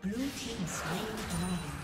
Blue team slain the dragon.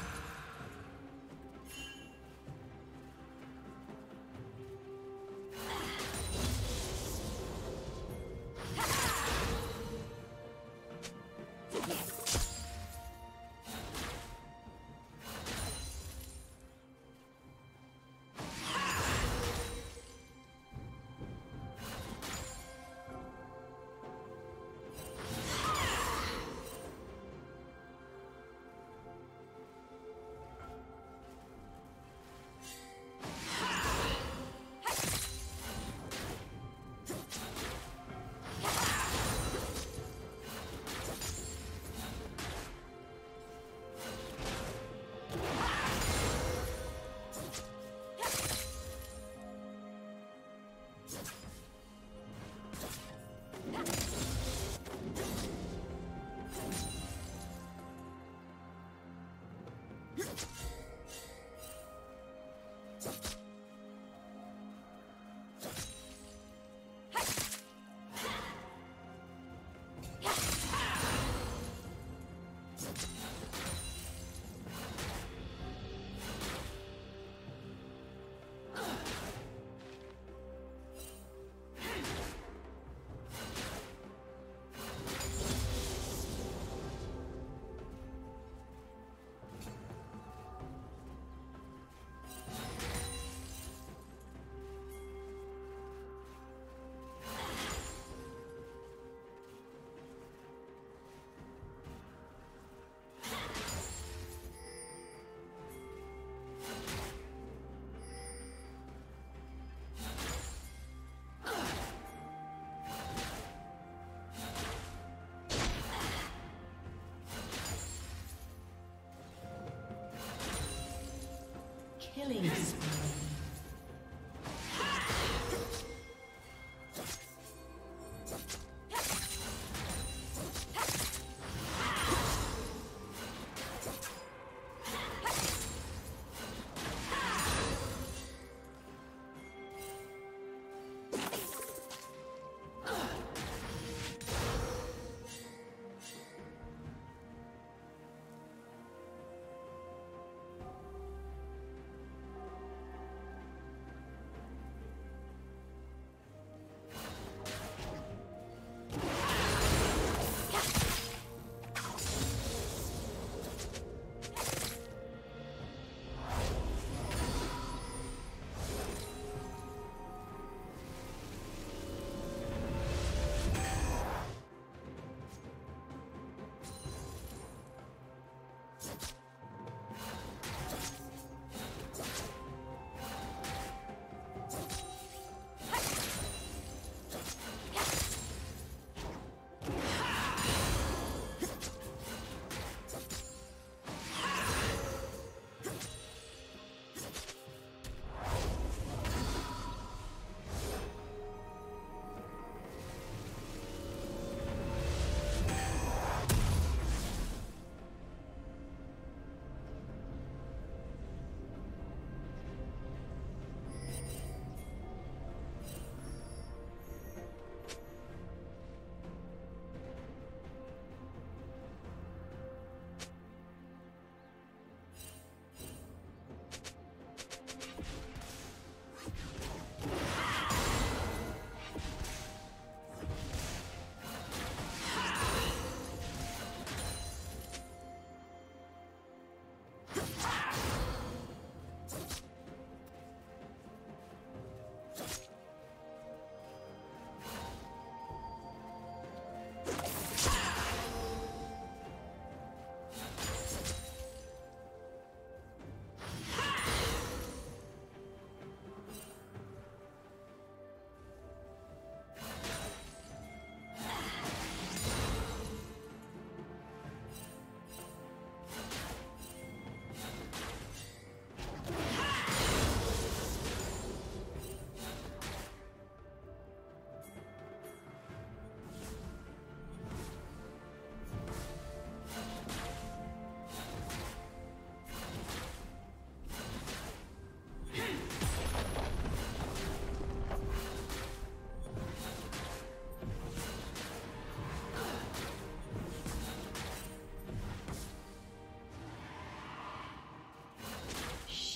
Killing spree.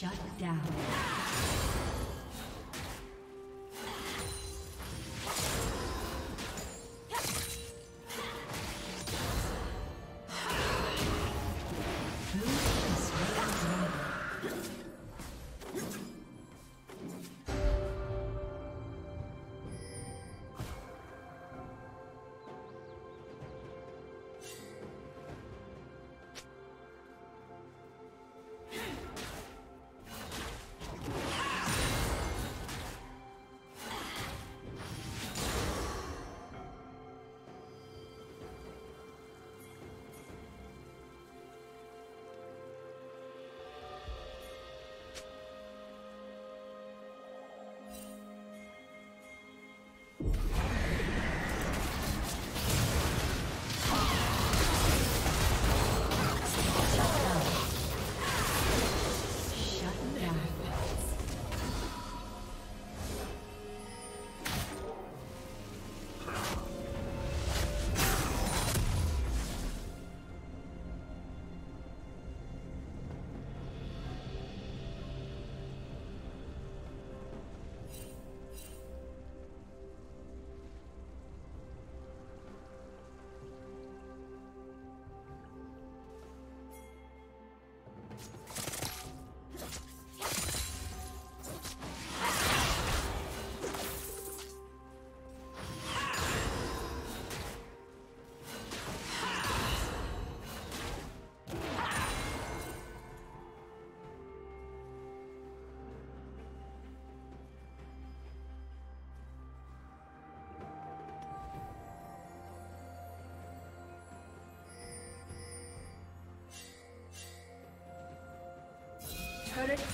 Shut down. Turret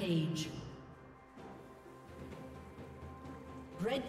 Page. Red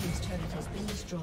His turret has been destroyed.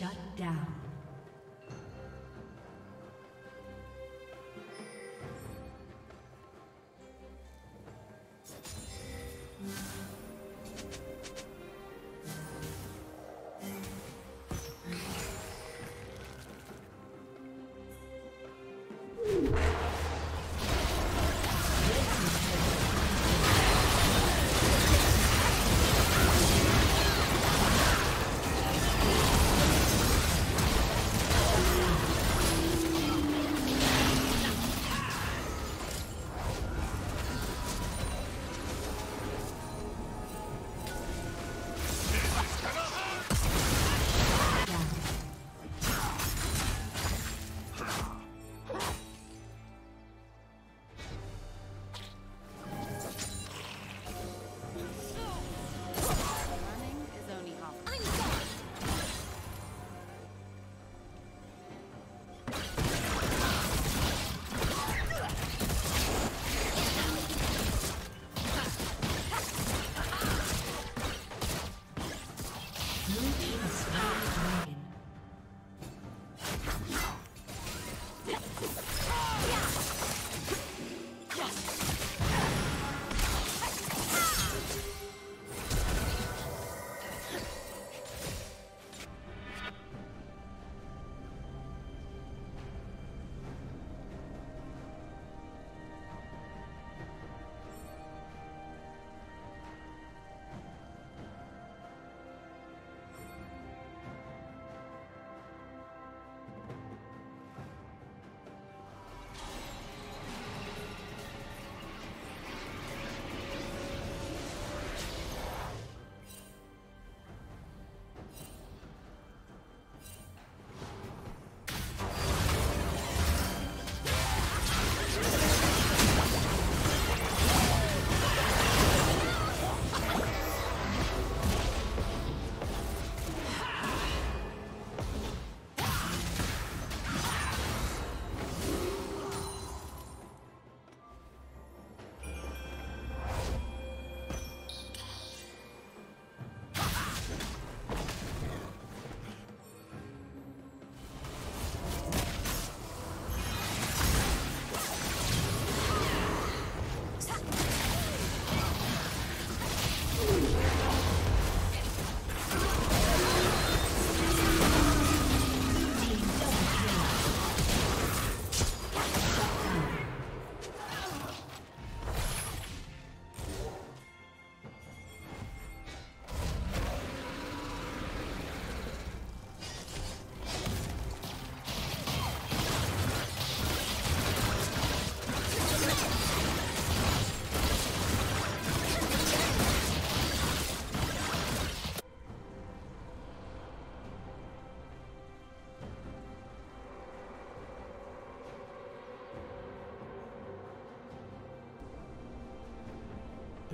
Shut down.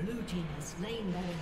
Blue team has slain their enemy.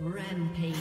Rampage.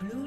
Blue